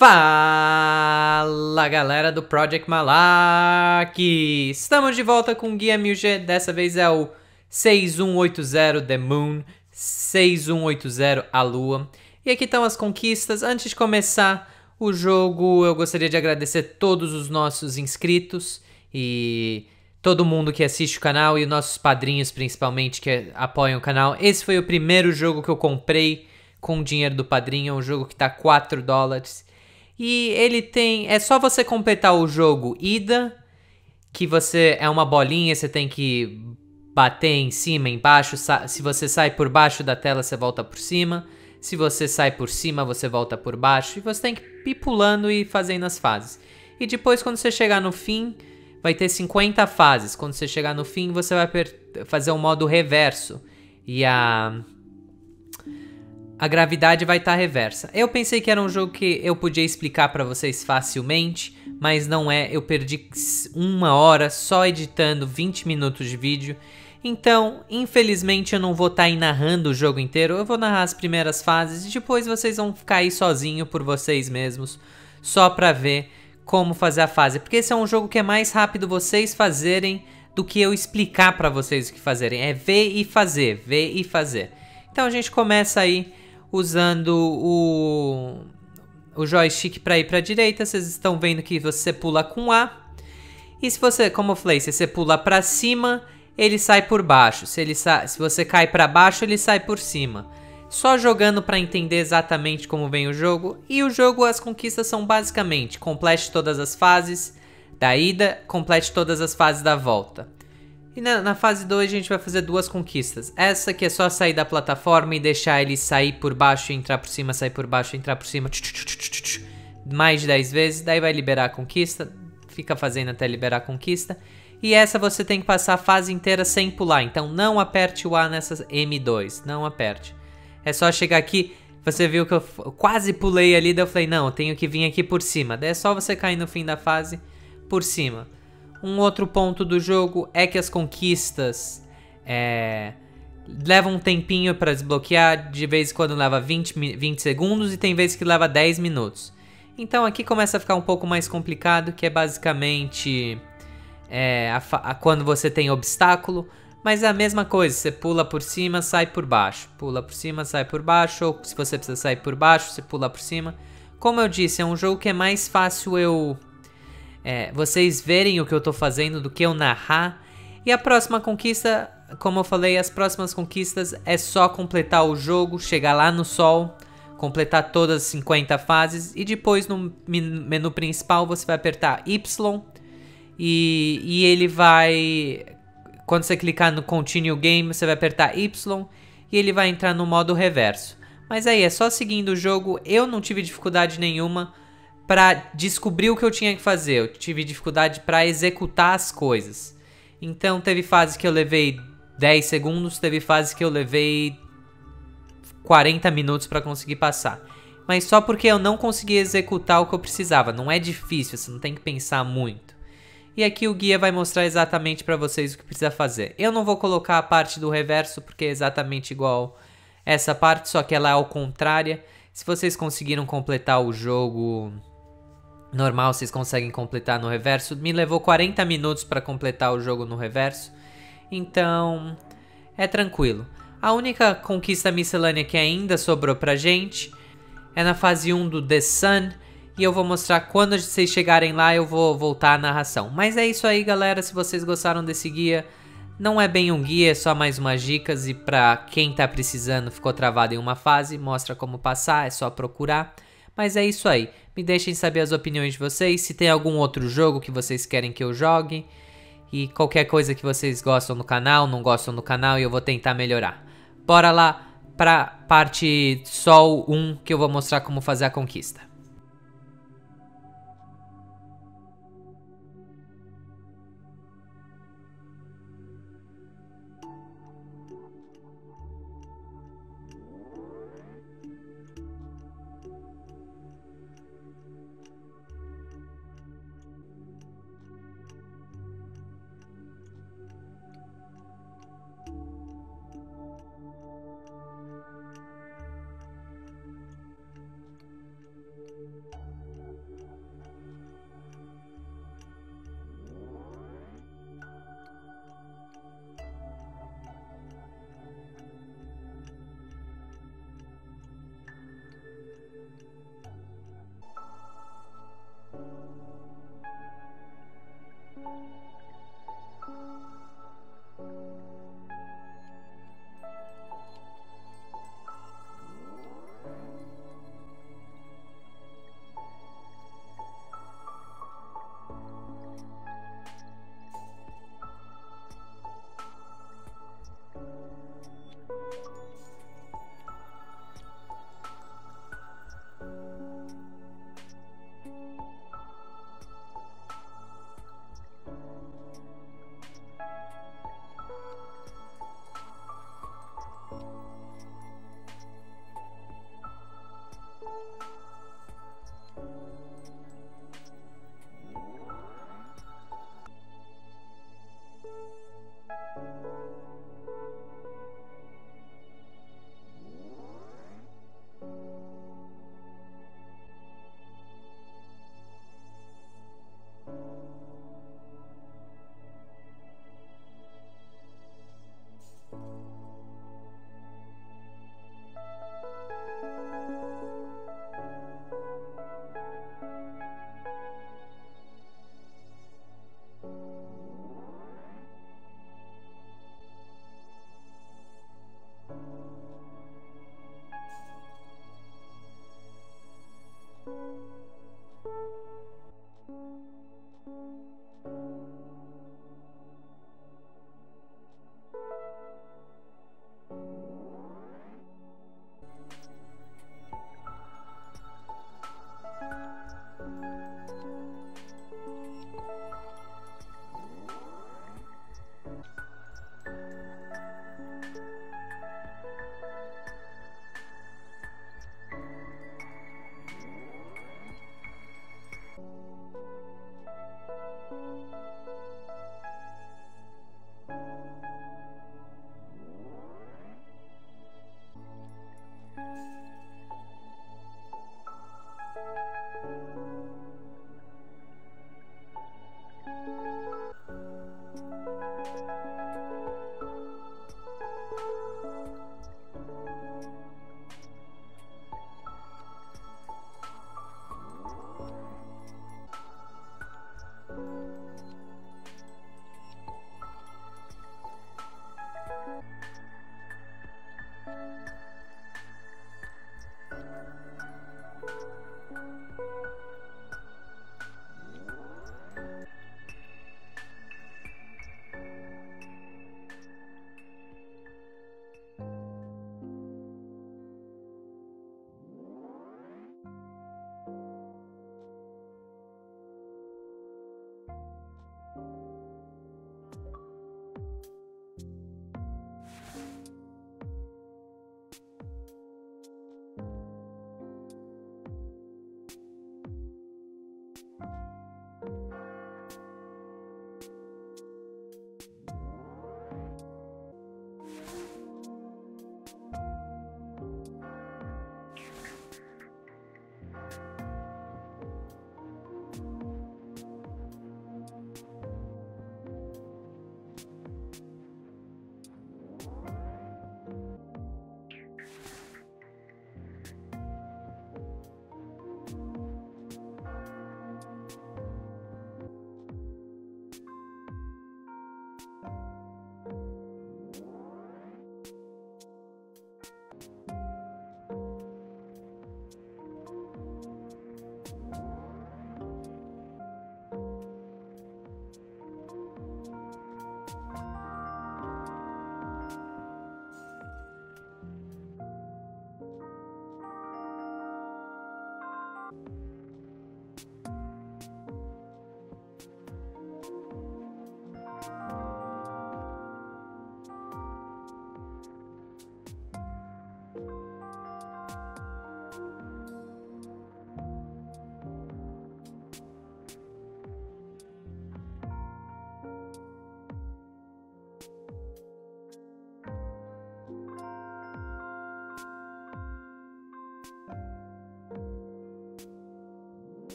Fala galera do Project Malarkey! Estamos de volta com o Guia 1000G, dessa vez é o 6180 The Moon, 6180 a Lua. E aqui estão as conquistas. Antes de começar o jogo, eu gostaria de agradecer todos os nossos inscritos e todo mundo que assiste o canal e os nossos padrinhos principalmente que apoiam o canal. Esse foi o primeiro jogo que eu comprei com o dinheiro do padrinho, é um jogo que tá 4 dólares. E ele tem... é só você completar o jogo Ida, que você é uma bolinha, você tem que bater em cima, embaixo. Se você sai por baixo da tela, você volta por cima. Se você sai por cima, você volta por baixo. E você tem que ir pulando e fazendo as fases. E depois, quando você chegar no fim, vai ter 50 fases. Quando você chegar no fim, você vai fazer um modo reverso. E a gravidade vai estar reversa. Eu pensei que era um jogo que eu podia explicar para vocês facilmente, mas não é. Eu perdi uma hora só editando 20 minutos de vídeo. Então, infelizmente, eu não vou estar aí narrando o jogo inteiro. Eu vou narrar as primeiras fases e depois vocês vão ficar aí sozinho por vocês mesmos, só para ver como fazer a fase. Porque esse é um jogo que é mais rápido vocês fazerem do que eu explicar para vocês o que fazerem. É ver e fazer, ver e fazer. Então a gente começa aí usando o joystick para ir para a direita. Vocês estão vendo que você pula com A. E se você, como eu falei, se você pula para cima, ele sai por baixo. Se você cai para baixo, ele sai por cima. Só jogando para entender exatamente como vem o jogo. E o jogo, as conquistas são basicamente: complete todas as fases da ida, complete todas as fases da volta. E na fase 2 a gente vai fazer duas conquistas. Essa que é só sair da plataforma e deixar ele sair por baixo e entrar por cima, sair por baixo e entrar por cima. Mais de 10 vezes, daí vai liberar a conquista. Fica fazendo até liberar a conquista. E essa você tem que passar a fase inteira sem pular. Então não aperte o A nessa M2, não aperte. É só chegar aqui, você viu que eu quase pulei ali, daí eu falei, não, eu tenho que vir aqui por cima. Daí é só você cair no fim da fase por cima. Um outro ponto do jogo é que as conquistas levam um tempinho para desbloquear. De vez em quando leva 20 segundos e tem vezes que leva 10 minutos. Então aqui começa a ficar um pouco mais complicado, que é basicamente quando você tem obstáculo. Mas é a mesma coisa, você pula por cima, sai por baixo. Pula por cima, sai por baixo, ou se você precisa sair por baixo, você pula por cima. Como eu disse, é um jogo que é mais fácil vocês verem o que eu tô fazendo do que eu narrar. E a próxima conquista, como eu falei, as próximas conquistas é só completar o jogo, chegar lá no sol, completar todas as 50 fases. E depois no menu principal você vai apertar Y e ele vai... quando você clicar no Continue Game, você vai apertar Y e ele vai entrar no modo reverso. Mas aí é só seguindo o jogo. Eu não tive dificuldade nenhuma para descobrir o que eu tinha que fazer. Eu tive dificuldade para executar as coisas. Então teve fase que eu levei 10 segundos. Teve fase que eu levei 40 minutos para conseguir passar. Mas só porque eu não consegui executar o que eu precisava. Não é difícil, você não tem que pensar muito. E aqui o guia vai mostrar exatamente para vocês o que precisa fazer. Eu não vou colocar a parte do reverso porque é exatamente igual essa parte. Só que ela é ao contrário. Se vocês conseguiram completar o jogo normal, vocês conseguem completar no reverso. Me levou 40 minutos para completar o jogo no reverso. Então, é tranquilo. A única conquista miscelânea que ainda sobrou pra gente é na fase 1 do The Sun. E eu vou mostrar quando vocês chegarem lá, eu vou voltar à narração. Mas é isso aí, galera. Se vocês gostaram desse guia, não é bem um guia, é só mais umas dicas. E pra quem tá precisando, ficou travado em uma fase, mostra como passar, é só procurar. Mas é isso aí. Me deixem saber as opiniões de vocês, se tem algum outro jogo que vocês querem que eu jogue. E qualquer coisa que vocês gostam no canal, não gostam no canal, e eu vou tentar melhorar. Bora lá pra parte Sol 1, que eu vou mostrar como fazer a conquista.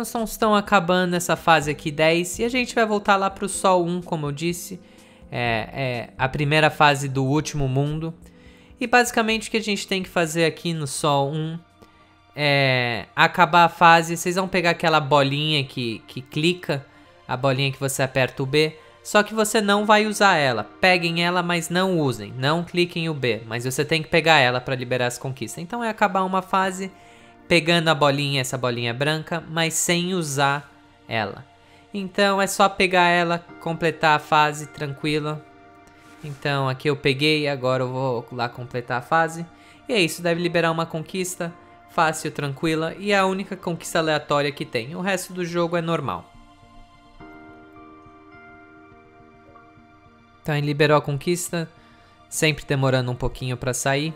Então, estão acabando essa fase aqui 10 e a gente vai voltar lá para o Sol 1, como eu disse. É a primeira fase do último mundo. E basicamente o que a gente tem que fazer aqui no Sol 1 é acabar a fase. Vocês vão pegar aquela bolinha que clica, a bolinha que você aperta o B, só que você não vai usar ela. Peguem ela, mas não usem, não cliquem o B, mas você tem que pegar ela para liberar as conquistas. Então é acabar uma fase pegando a bolinha, essa bolinha branca, mas sem usar ela. Então é só pegar ela, completar a fase tranquila. Então aqui eu peguei, agora eu vou lá completar a fase. E é isso, deve liberar uma conquista fácil, tranquila, e é a única conquista aleatória que tem. O resto do jogo é normal. Então ele liberou a conquista, sempre demorando um pouquinho para sair.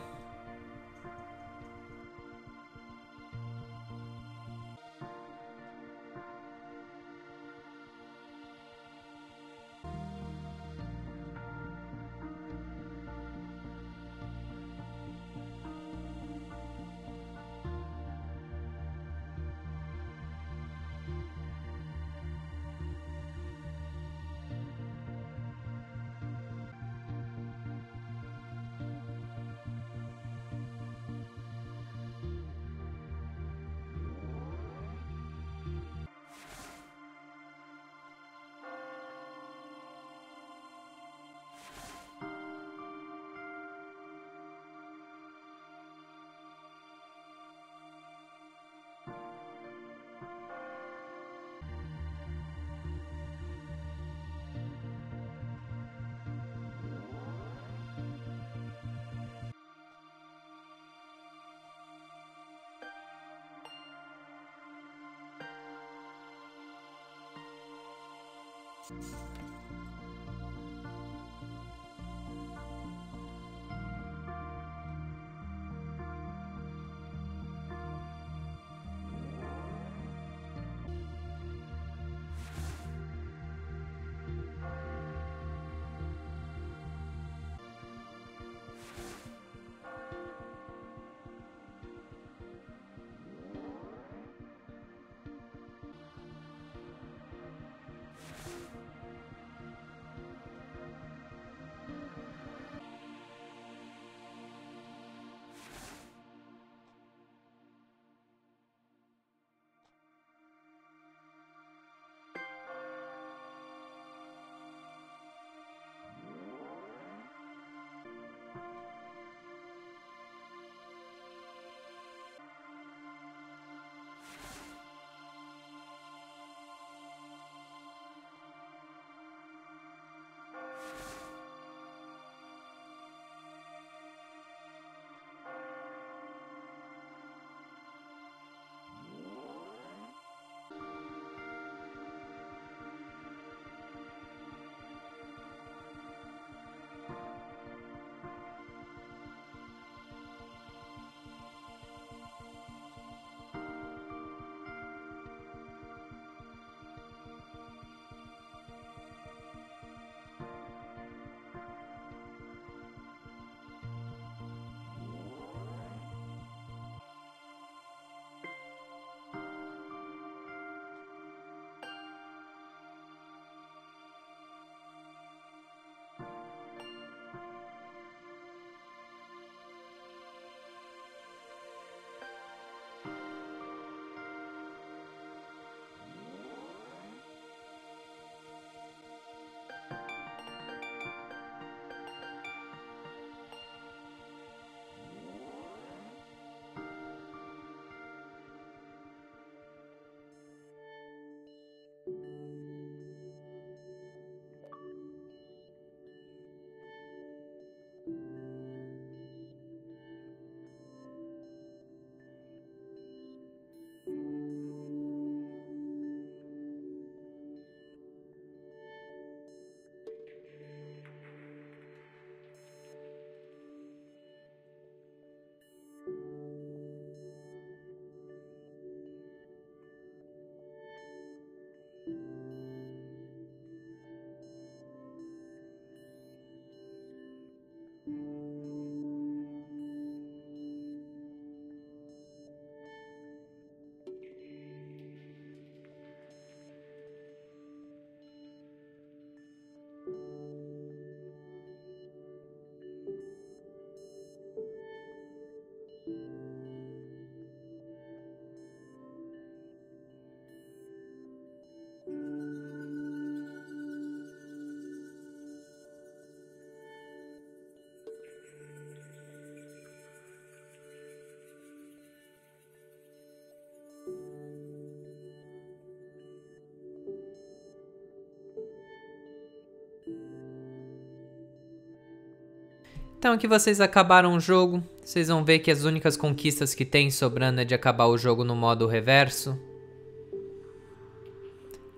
Então aqui vocês acabaram o jogo, vocês vão ver que as únicas conquistas que tem sobrando é de acabar o jogo no modo reverso.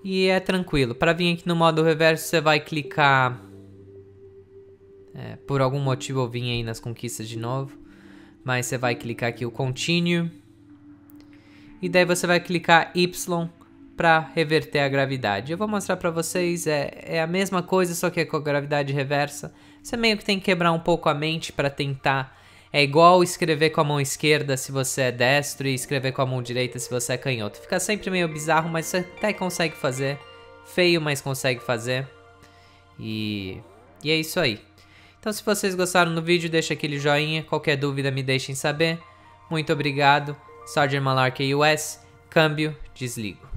E é tranquilo, para vir aqui no modo reverso você vai clicar, por algum motivo eu vim aí nas conquistas de novo, mas você vai clicar aqui o continue, e daí você vai clicar Y para reverter a gravidade. Eu vou mostrar para vocês, é a mesma coisa, só que é com a gravidade reversa. Você meio que tem que quebrar um pouco a mente para tentar. É igual escrever com a mão esquerda se você é destro e escrever com a mão direita se você é canhoto. Fica sempre meio bizarro, mas você até consegue fazer. Feio, mas consegue fazer. E é isso aí. Então se vocês gostaram do vídeo, deixa aquele joinha. Qualquer dúvida me deixem saber. Muito obrigado. Project Malarkey US. Câmbio, desligo.